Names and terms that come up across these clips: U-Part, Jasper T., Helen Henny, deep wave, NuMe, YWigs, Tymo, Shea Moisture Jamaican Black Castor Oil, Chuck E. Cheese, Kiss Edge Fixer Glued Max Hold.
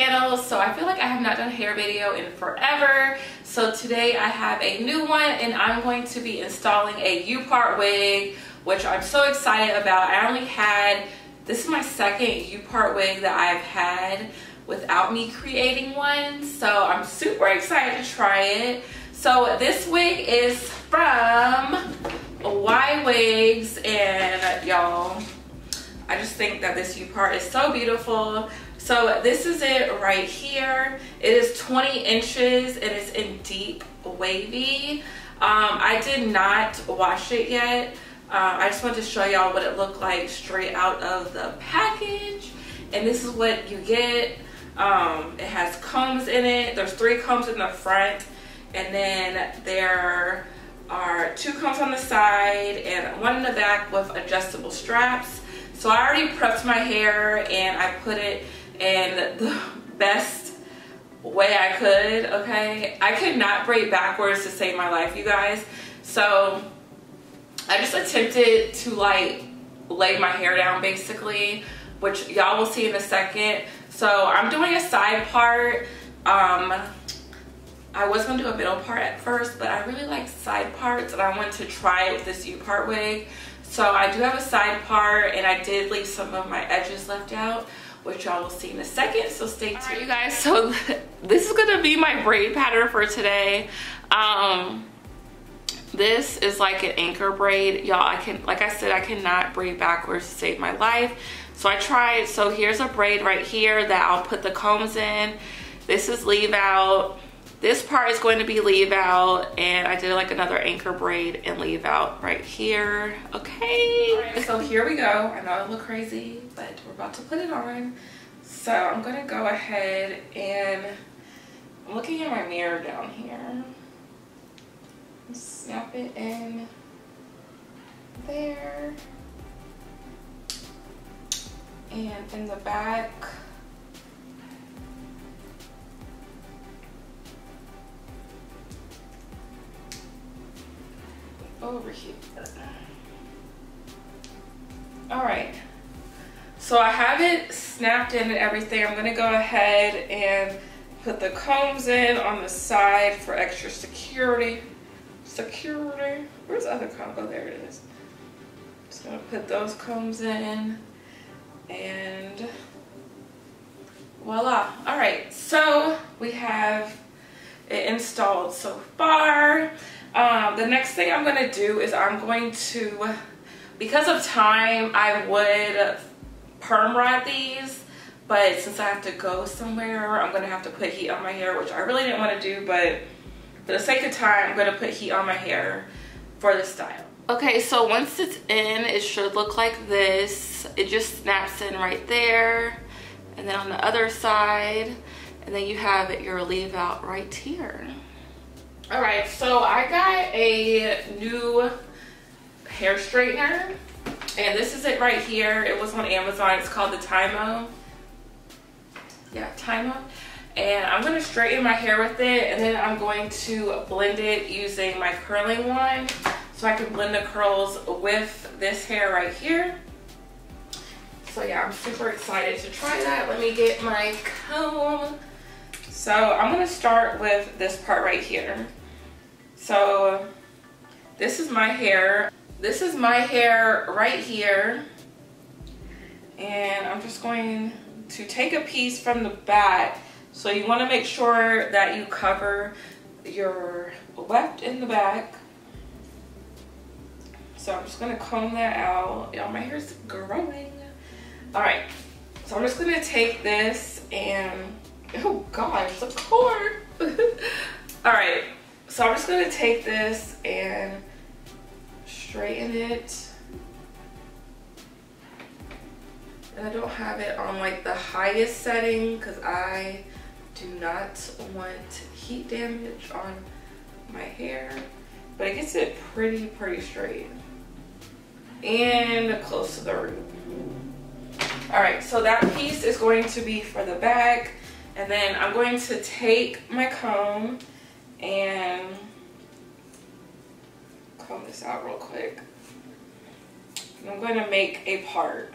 channel, so I feel like I have not done a hair video in forever. So today I have a new one, and I'm going to be installing a U-part wig, which I'm so excited about. I only had, this is my second U-part wig that I've had without me creating one, so I'm super excited to try it. So this wig is from Y Wigs, and y'all, I just think that this U-part is so beautiful. So this is it right here. It is 20 inches and it's in deep wavy. I did not wash it yet. I just wanted to show y'all what it looked like straight out of the package. And this is what you get. It has combs in it. There's 3 combs in the front, and then there are 2 combs on the side and 1 in the back with adjustable straps. So I already prepped my hair and I put it in the best way I could, okay? I could not braid backwards to save my life, you guys. So I just attempted to like lay my hair down basically, which y'all will see in a second. So I'm doing a side part. I was gonna do a middle part at first, but I really like side parts and I wanted to try it with this U-part wig. So I do have a side part, and I did leave some of my edges left out, which y'all will see in a second, so stay tuned. All right, you guys, so this is gonna be my braid pattern for today. This is like an anchor braid. Y'all, like I said, I cannot braid backwards to save my life. So I tried, so here's a braid right here that I'll put the combs in. This is leave out. This part is going to be leave out, and I did like another anchor braid and leave out right here, okay? All right, so here we go. I know it look crazy, but we're about to put it on. So I'm gonna go ahead and I'm looking in my mirror down here. Snap it in there. And in the back. Over here. All right, so I have it snapped in and everything. I'm gonna go ahead and put the combs in on the side for extra security. Where's the other comb? Oh, there it is. Just gonna put those combs in, and voila. All right, so we have it installed so far. The next thing I'm going to do is I'm going to, because of time, I would perm rod these, but since I have to go somewhere, I'm going to have to put heat on my hair, which I really didn't want to do, but for the sake of time, I'm going to put heat on my hair for this style. Okay, so once it's in, it should look like this. It just snaps in right there, and then on the other side, and then you have your leave out right here. All right, so I got a new hair straightener, and this is it right here. It was on Amazon. It's called the Tymo. Yeah, Tymo. And I'm going to straighten my hair with it, and then I'm going to blend it using my curling wand so I can blend the curls with this hair right here. So yeah, I'm super excited to try that. Let me get my comb. So I'm going to start with this part right here. So this is my hair. This is my hair right here. And I'm just going to take a piece from the back. So you want to make sure that you cover your left in the back. So I'm just going to comb that out. Y'all, my hair's growing. All right. So I'm just going to take this and, oh gosh, the cord. All right, so I'm just gonna take this and straighten it. And I don't have it on like the highest setting because I do not want heat damage on my hair, but it gets it pretty straight and close to the root. All right, so that piece is going to be for the back. And then I'm going to take my comb and comb this out real quick. And I'm going to make a part.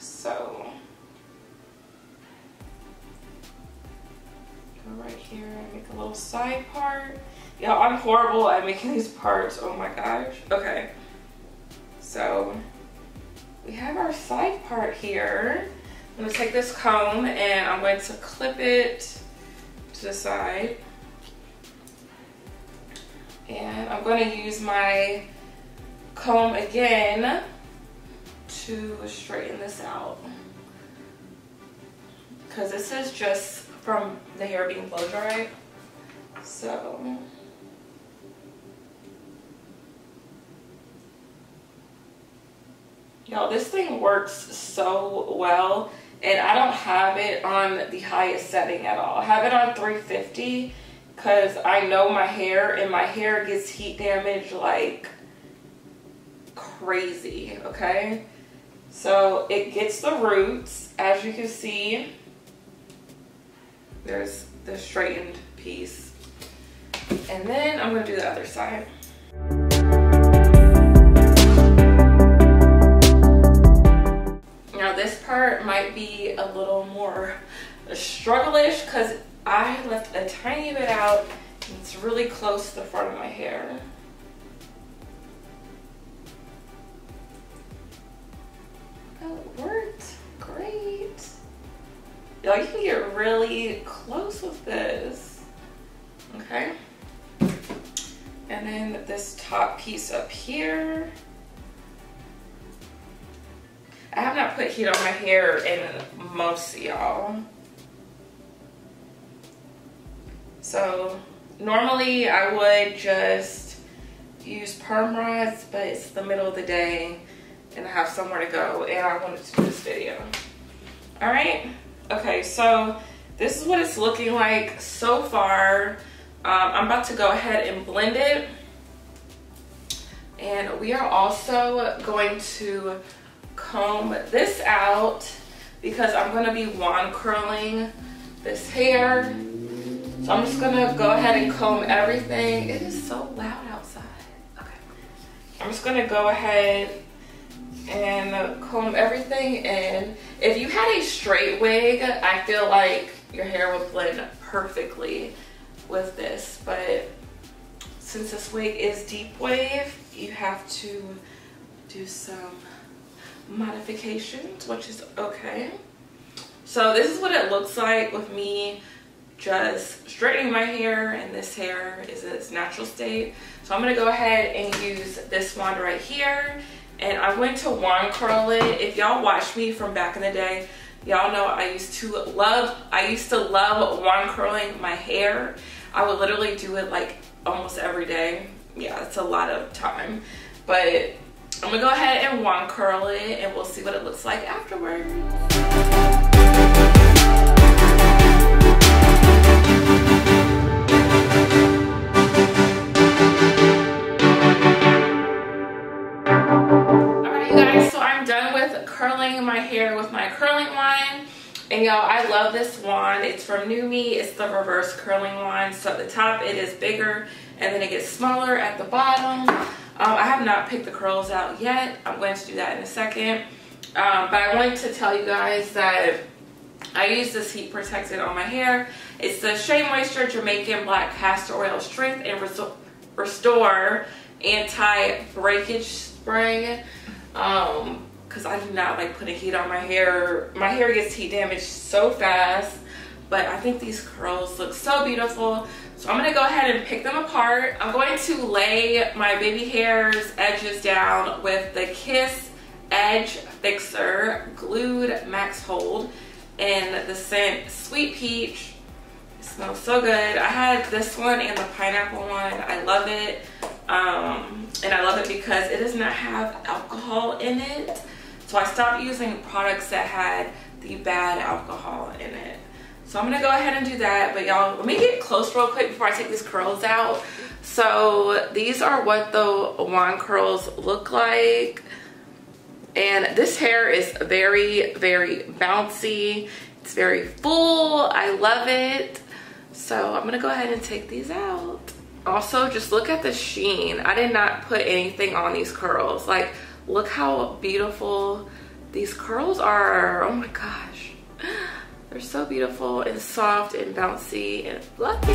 So right here. I make a little side part. Yeah, I'm horrible at making these parts. Oh my gosh. Okay. So we have our side part here. I'm going to take this comb and I'm going to clip it to the side. And I'm going to use my comb again to straighten this out, because this is just from the hair being blow dried. So y'all, this thing works so well, and I don't have it on the highest setting at all. I have it on 350 because I know my hair, and my hair gets heat damage like crazy, okay? So it gets the roots. As you can see, there's the straightened piece. And then I'm gonna do the other side. Now this part might be a little more struggle-ish because I left a tiny bit out and it's really close to the front of my hair. Oh, it worked great. Y'all, you can get really close with this, okay? And then this top piece up here. I have not put heat on my hair in months, y'all. So normally I would just use perm rods, but it's the middle of the day and I have somewhere to go and I wanted to do this video. All right. Okay, so this is what it's looking like so far. I'm about to go ahead and blend it. And we are also going to comb this out because I'm going to be wand curling this hair. So I'm just going to go ahead and comb everything. It is so loud outside. Okay. I'm just going to go ahead and comb everything in. If you had a straight wig, I feel like your hair would blend perfectly with this, but since this wig is deep wave, you have to do some modifications, which is okay. So this is what it looks like with me just straightening my hair, and this hair is in its natural state. So I'm gonna go ahead and use this wand right here. And I went to wand curl it. If y'all watched me from back in the day, y'all know I used to love wand curling my hair. I would literally do it like almost every day. Yeah, it's a lot of time. But I'm gonna go ahead and wand curl it and we'll see what it looks like afterwards. Curling my hair with my curling wand, and y'all, I love this wand. It's from NuMe. It's the reverse curling wand. So at the top it is bigger and then it gets smaller at the bottom. I have not picked the curls out yet. I'm going to do that in a second, but I wanted to tell you guys that I use this heat protectant on my hair. It's the Shea Moisture Jamaican Black Castor Oil Strength and Restore Anti-Breakage Spray. Because I do not like putting heat on my hair. My hair gets heat damaged so fast, but I think these curls look so beautiful. So I'm gonna go ahead and pick them apart. I'm going to lay my baby hair's edges down with the Kiss Edge Fixer Glued Max Hold in the scent Sweet Peach. It smells so good. I had this one and the pineapple one. I love it. And I love it because it does not have alcohol in it. So I stopped using products that had the bad alcohol in it. So I'm gonna go ahead and do that, but y'all, let me get close real quick before I take these curls out. So these are what the wand curls look like. And this hair is very, very bouncy. It's very full, I love it. So I'm gonna go ahead and take these out. Also, just look at the sheen. I did not put anything on these curls. Like, look how beautiful these curls are. Oh my gosh. They're so beautiful and soft and bouncy and fluffy.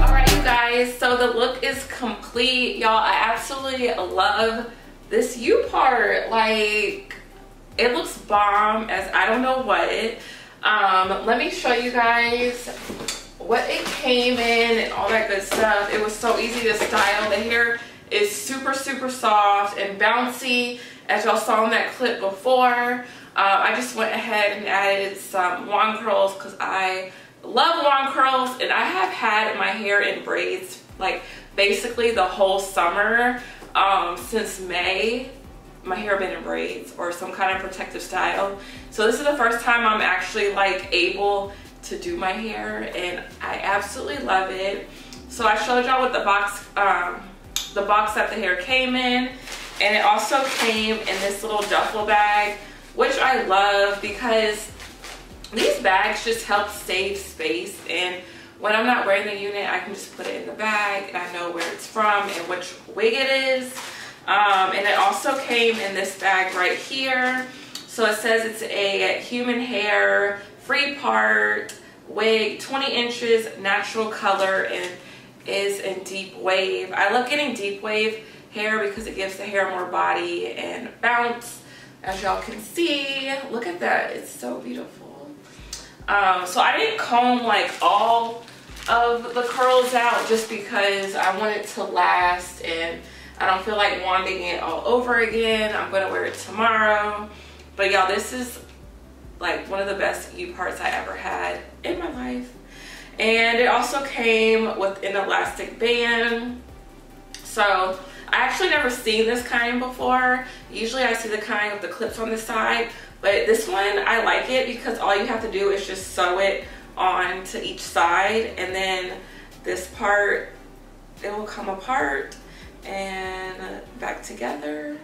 Alright you guys, so the look is complete. Y'all, I absolutely love this U part. Like, it looks bomb as I don't know what. Let me show you guys what it came in and all that good stuff. It was so easy to style. The hair is super, super soft and bouncy, as y'all saw in that clip before. I just went ahead and added some long curls because I love long curls, and I have had my hair in braids like basically the whole summer. Since May, my hair been in braids or some kind of protective style. So this is the first time I'm actually like able to do my hair, and I absolutely love it. So I showed y'all what the box that the hair came in, and it also came in this little duffel bag, which I love because these bags just help save space, and when I'm not wearing the unit, I can just put it in the bag and I know where it's from and which wig it is. And it also came in this bag right here. So it says it's a human hair, free part, wig, 20 inches, natural color, and is in deep wave. I love getting deep wave hair because it gives the hair more body and bounce. As y'all can see, look at that, it's so beautiful. So I didn't comb like all of the curls out just because I want it to last and I don't feel like wanding it all over again. I'm gonna wear it tomorrow. But y'all, this is like one of the best U parts I ever had in my life. And it also came with an elastic band. So I actually never seen this kind before. Usually I see the kind with the clips on the side, but this one, I like it because all you have to do is just sew it on to each side, and then this part, it will come apart and back together.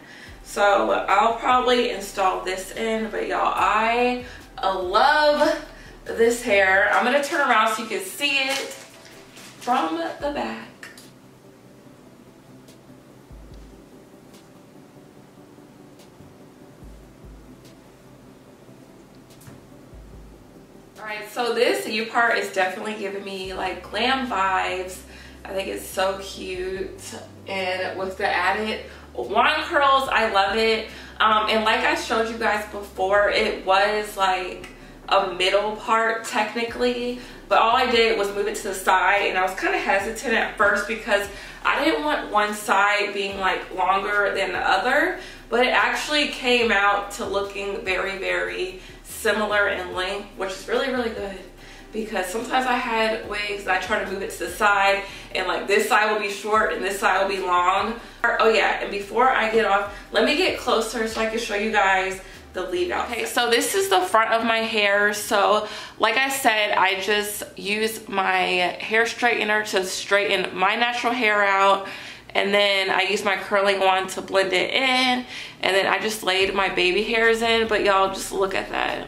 So I'll probably install this in, but y'all, I love this hair. I'm gonna turn around so you can see it from the back. All right, so this U part is definitely giving me like glam vibes. I think it's so cute, and with the added wand curls, I love it. And like I showed you guys before, it was like a middle part technically, but all I did was move it to the side, and I was kind of hesitant at first because I didn't want one side being like longer than the other, but it actually came out to looking very, very similar in length, which is really, really good. Because sometimes I had wigs and I try to move it to the side, and like this side will be short and this side will be long. Oh yeah, and before I get off, let me get closer so I can show you guys the leave out. Okay, so this is the front of my hair. So like I said, I just use my hair straightener to straighten my natural hair out, and then I use my curling wand to blend it in, and then I just laid my baby hairs in. But y'all, just look at that.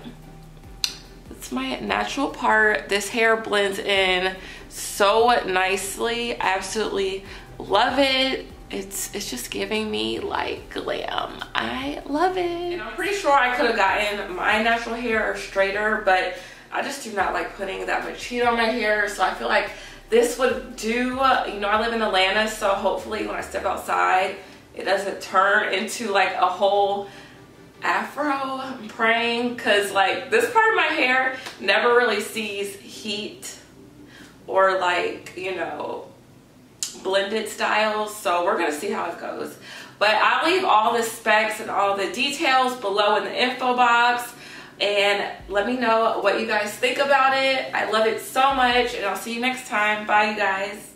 My natural part. This hair blends in so nicely. I absolutely love it. It's just giving me like glam. I love it. And I'm pretty sure I could have gotten my natural hair straighter, but I just do not like putting that much heat on my hair, so I feel like this would do. You know, I live in Atlanta, so hopefully when I step outside it doesn't turn into like a whole afro. I'm praying, because like this part of my hair never really sees heat or like, you know, blended styles, so we're gonna see how it goes. But I'll leave all the specs and all the details below in the info box, and let me know what you guys think about it. I love it so much, and I'll see you next time. Bye you guys.